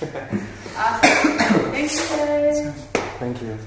Awesome. Thank you guys. Thank you.